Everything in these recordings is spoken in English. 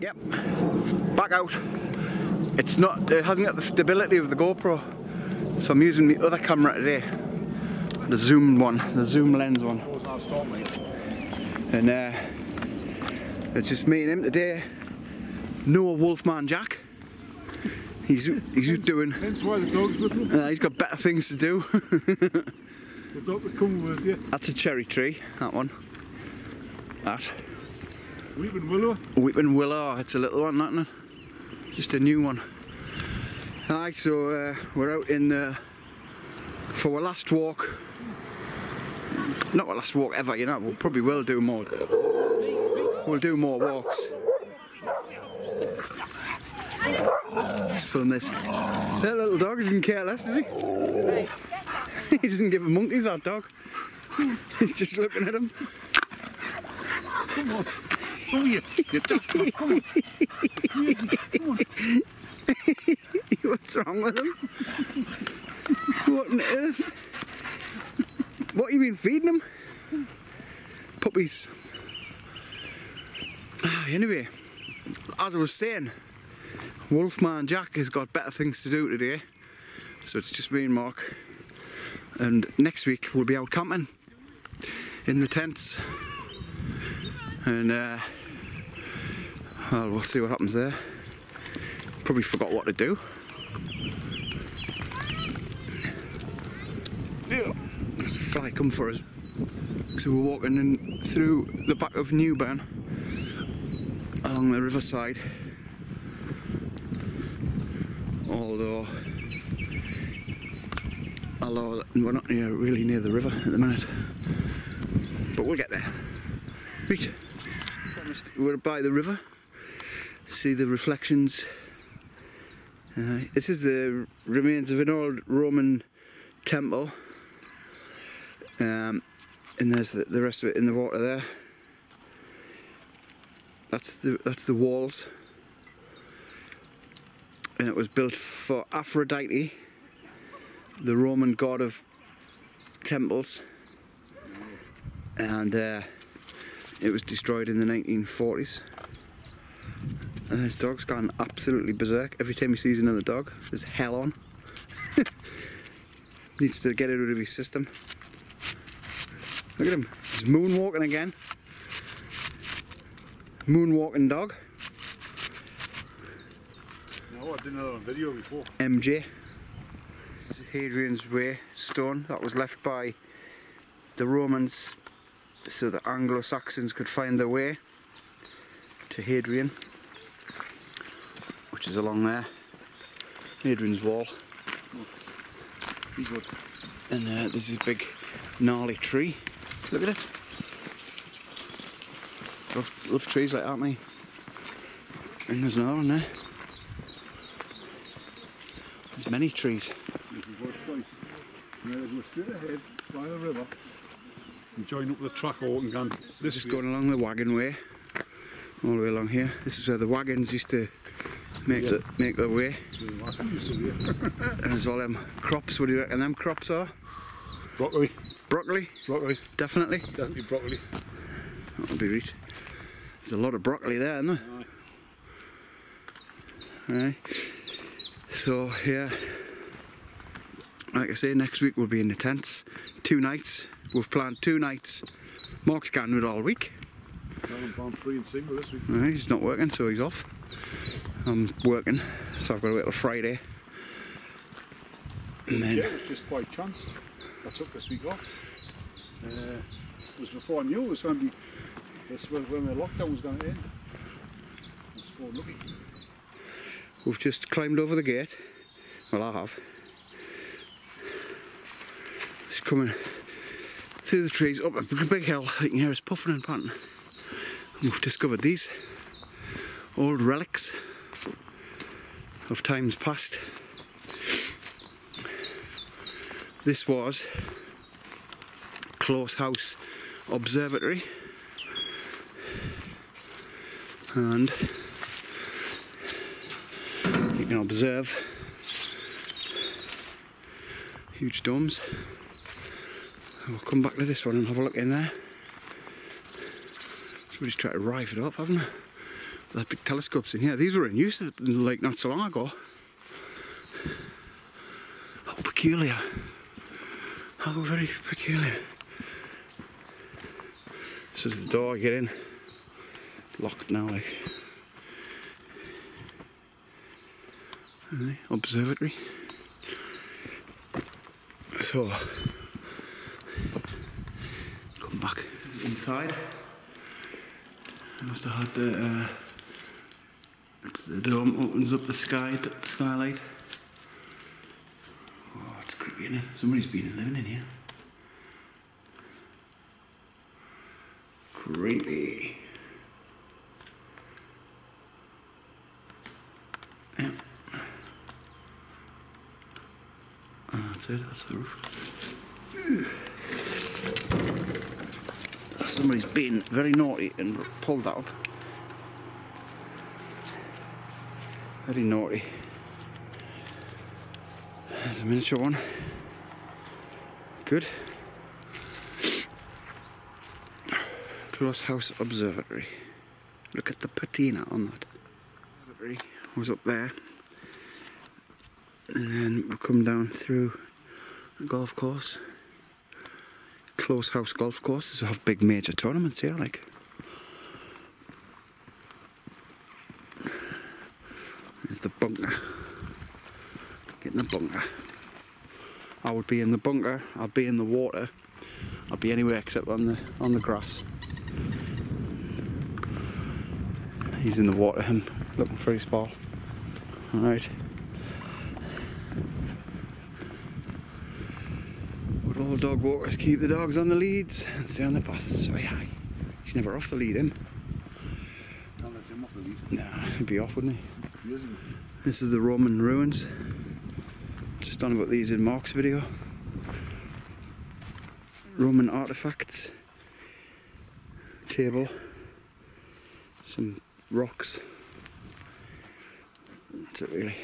Yep, back out. It's not, it hasn't got the stability of the GoPro, so I'm using the other camera today, the zoomed one, the zoom lens one. And it's just meeting him today, Noah Wolfman Jack. He's doing. That's why the dog's with him. He's got better things to do. The dog would come with you. That's a cherry tree. That one. That. Weeping willow. Weeping willow. It's a little one, that one. Just a new one. Aye, so we're out in the for our last walk. Not our last walk ever, you know. We probably will do more. We'll do more walks. Let's film this. That little dog doesn't care less, does he? He doesn't give a monkey's, that dog. He's just looking at him. Come on. Oh, you daft dog. Come on. Come on. What's wrong with him? What on earth? What have you been feeding him? Puppies. Anyway, as I was saying, Wolfman Jack has got better things to do today, so it's just me and Mark, and next week we'll be out camping in the tents, and well, we'll see what happens there. Probably forgot what to do. There's a fly come for us. So we're walking in through the back of Newburn along the riverside. Although we're not really near the river at the minute, but we'll get there. Right, we're by the river, see the reflections. This is the remains of an old Roman temple, and there's the rest of it in the water there. That's the walls. And it was built for Aphrodite, the Roman god of temples, and it was destroyed in the 1940s. And this dog's gone absolutely berserk. Every time he sees another dog, there's hell on. Needs to get it out of his system. Look at him, he's moonwalking again. Moonwalking dog. Oh, I did another on video before. MJ. This is Hadrian's Way stone that was left by the Romans so that Anglo-Saxons could find their way to Hadrian, which is along there. Hadrian's Wall. And this is a big gnarly tree. Look at it. Love trees like that, aren't they? And there's another one there. There's many trees. Join up the track and gun. This is going along the wagon way, all the way along here. This is where the wagons used to make their way. There's all them crops. What do you reckon them crops are? Broccoli. Broccoli. Broccoli. Definitely. Definitely broccoli. That'll be right. There's a lot of broccoli there, isn't there? Aye. So yeah, like I say, next week we'll be in the tents. 2 nights. We've planned 2 nights. Mark's gone all week. Free and single this week. No, he's not working, so he's off. I'm working, so I've got to wait till Friday. And then yeah, it was just by chance. I took this week off. It was before I knew it was going to be. This was when the lockdown was going to end. It's so lucky. We've just climbed over the gate. Well, I have. It's coming through the trees up a big hill. You can hear us puffing and panting. And we've discovered these old relics of times past. This was Close House Observatory, and you can observe huge domes. We'll come back to this one and have a look in there. Somebody's tried to rive it up, haven't they? the big telescopes in here. These were in use like not so long ago. How peculiar. How very peculiar. This is the door I get in. Locked now, like. Observatory. So, come back. This is inside. I must have had the dome opens up the sky, the skylight. Oh, it's creepy, isn't it? Somebody's been living in here. Creepy. Yeah. Oh, that's it, that's the roof. Somebody's been very naughty and pulled that up. Very naughty. There's a miniature one. Good. Close House Observatory. Look at the patina on that. Observatory was up there. And then we'll come down through the golf course. Close House Golf Course. They have big major tournaments here, like. There's the bunker. Get in the bunker. I would be in the bunker, I'd be in the water, I'd be anywhere except on the grass. He's in the water, him, looking for his ball. Alright. All dog walkers keep the dogs on the leads and stay on the paths. Oh, yeah. He's never off the lead, him. Can't let him off the lead. Nah, he'd be off, wouldn't he? He isn't. This is the Roman ruins. Just done about these in Mark's video. Roman artifacts. Table. Some rocks. That's it, really.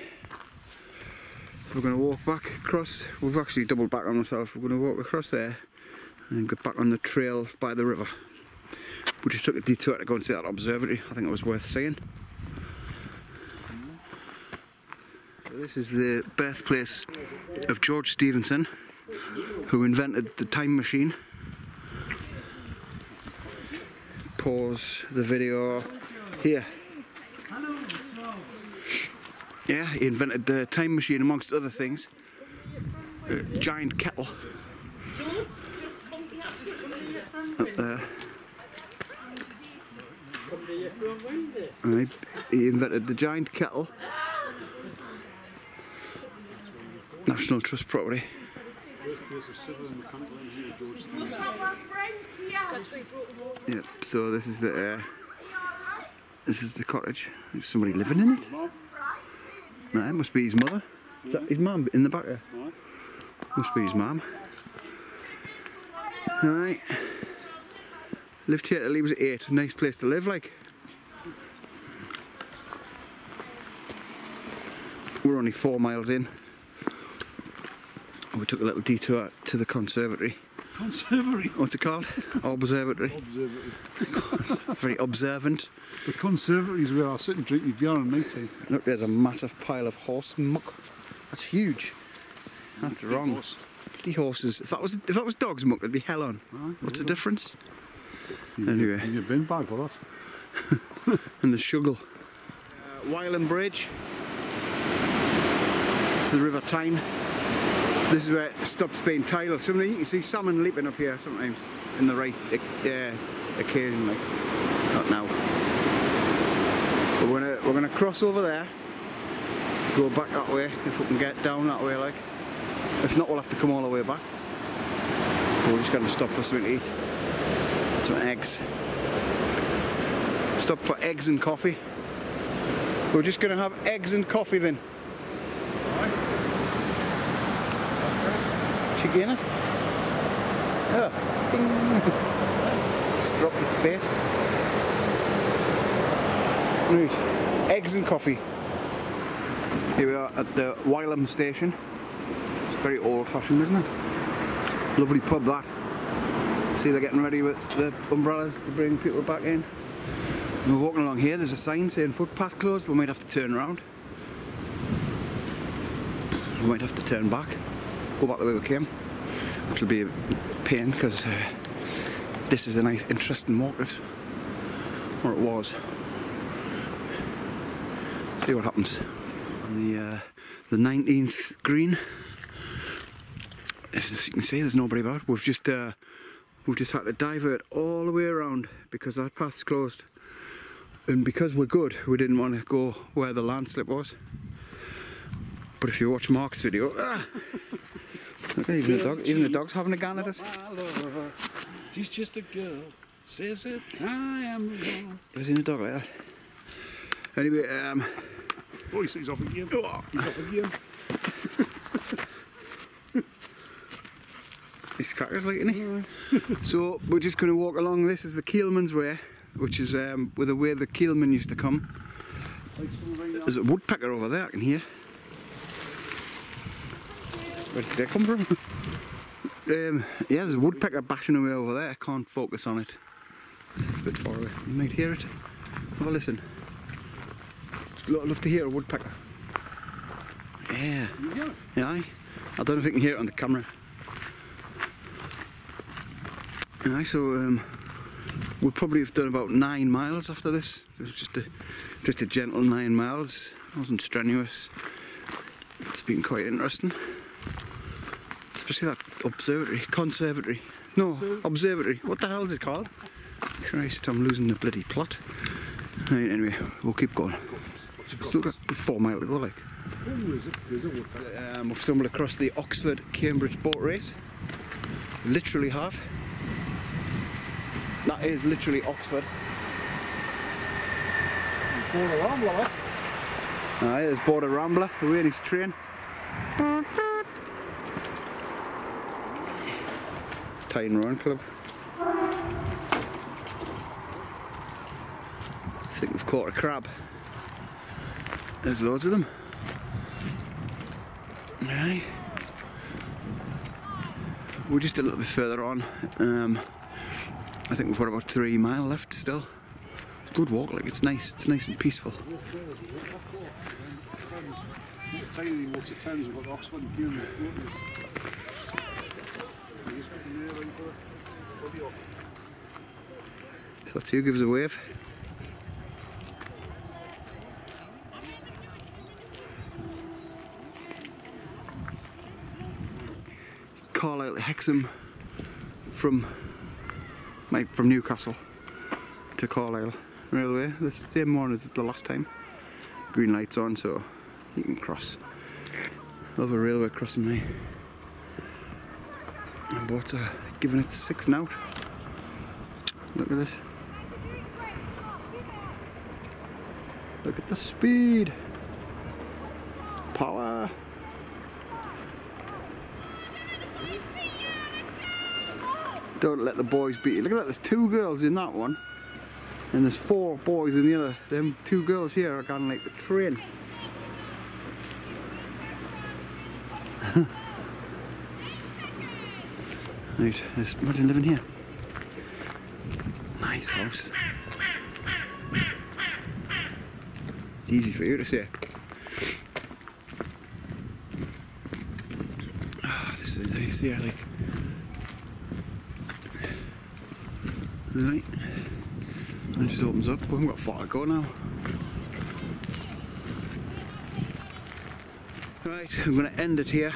We're going to walk back across. We've actually doubled back on ourselves. We're going to walk across there and go back on the trail by the river. We just took a detour to go and see that observatory. I think it was worth seeing. This is the birthplace of George Stevenson, who invented the time machine. Pause the video here. Yeah, he invented the time machine, amongst other things. A giant kettle. Up there. And he invented the giant kettle. National Trust property. Yeah, so this is the cottage. There's somebody living in it. No, it must be his mother. Is that his mum in the back there? No. Must be his mum. Right. Lived here till he was 8. Nice place to live, like. We're only 4 miles in. We took a little detour to the conservatory. Conservatory? What's it called? Observatory. Observatory. Very observant. The conservatory is where I sit and drink my beer on night time. Look, there's a massive pile of horse muck. That's huge. That's wrong. Horse. Bloody horses. If that was dog's muck, it'd be hell on. Right, what's the difference? Anyway. You've been back for that. And the shuggle. Wylam Bridge. It's the River Tyne. This is where it stops being tidal. Sometimes you can see salmon leaping up here sometimes in the right occasionally. Not now. But we're gonna cross over there, go back that way if we can get down that way, like. If not, we'll have to come all the way back. But we're just gonna stop for something to eat. Some eggs. Stop for eggs and coffee. We're just gonna have eggs and coffee then. Again, oh, ding. Just dropped its bait. Right, eggs and coffee. Here we are at the Wylam station. It's very old-fashioned, isn't it? Lovely pub that. See, they're getting ready with the umbrellas to bring people back in. We're walking along here, there's a sign saying footpath closed. We might have to turn around. We might have to turn back, go back the way we came, which will be a pain because this is a nice, interesting market, or it was. See what happens. On the 19th green, as you can see, there's nobody about. We've just had to divert all the way around because that path's closed, and because we're good, we didn't want to go where the landslip was. But if you watch Mark's video, okay, even the dog's having a gun at us. She's just a girl, says it. I am a girl. Ever seen a dog like that? Anyway, oh, he's off again. Oh. He's off again. He's crackers like, isn't he? So we're just going to walk along. This is the Keelman's way, which is with the way the keelman used to come. There's a woodpecker over there I can hear. Where did they come from? Yeah, there's a woodpecker bashing away over there. I can't focus on it. It's a bit far away. You might hear it. Have a listen. I'd love to hear a woodpecker. Yeah. Yeah. I don't know if you can hear it on the camera. Aye, so we'll probably have done about 9 miles after this. It was just a gentle 9 miles. It wasn't strenuous. It's been quite interesting. Especially that observatory. What the hell is it called? Christ, I'm losing the bloody plot. Right, anyway, we'll keep going. Still got 4 miles to go, like. We've stumbled across the Oxford Cambridge boat race. Literally half. That is literally Oxford. Border Rambler, what? Aye, there's Border Rambler, away in his train. Tyne Rowing Club. I think we've caught a crab. There's loads of them. Aye. We're just a little bit further on. I think we've got about 3 miles left still. It's a good walk, like, it's nice and peaceful. If that's you, give us a wave. Carlisle to Hexham from Newcastle to Carlisle Railway. The same one as the last time. Green light's on, so you can cross. Love a railway crossing, mate. And boats are giving it 6 knout. Look at this. Look at the speed. Power. Don't let the boys beat you. Look at that, there's 2 girls in that one. And there's 4 boys in the other. Them 2 girls here are going like the train. Right, there's imagine living here. Nice house. It's easy for you to see. Oh, this is nice here, like. Right, and it just opens up. We haven't got far to go now. Right, I'm going to end it here.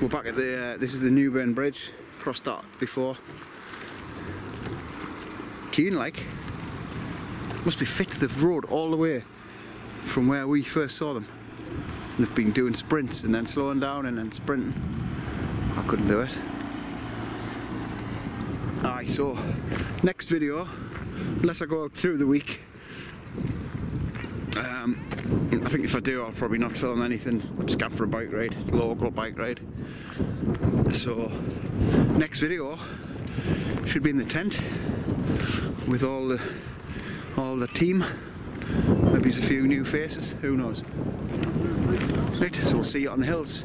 We're back at the, this is the Newburn Bridge. Crossed that before. Keen like. Must be fit to the road all the way from where we first saw them. And they've been doing sprints and then slowing down and then sprinting. I couldn't do it. Aye, so next video, unless I go out through the week, I think if I do I'll probably not film anything. I'll just go for a bike ride, local bike ride. So next video should be in the tent with all the team. Maybe there's a few new faces, who knows. Right, so we'll see you on the hills.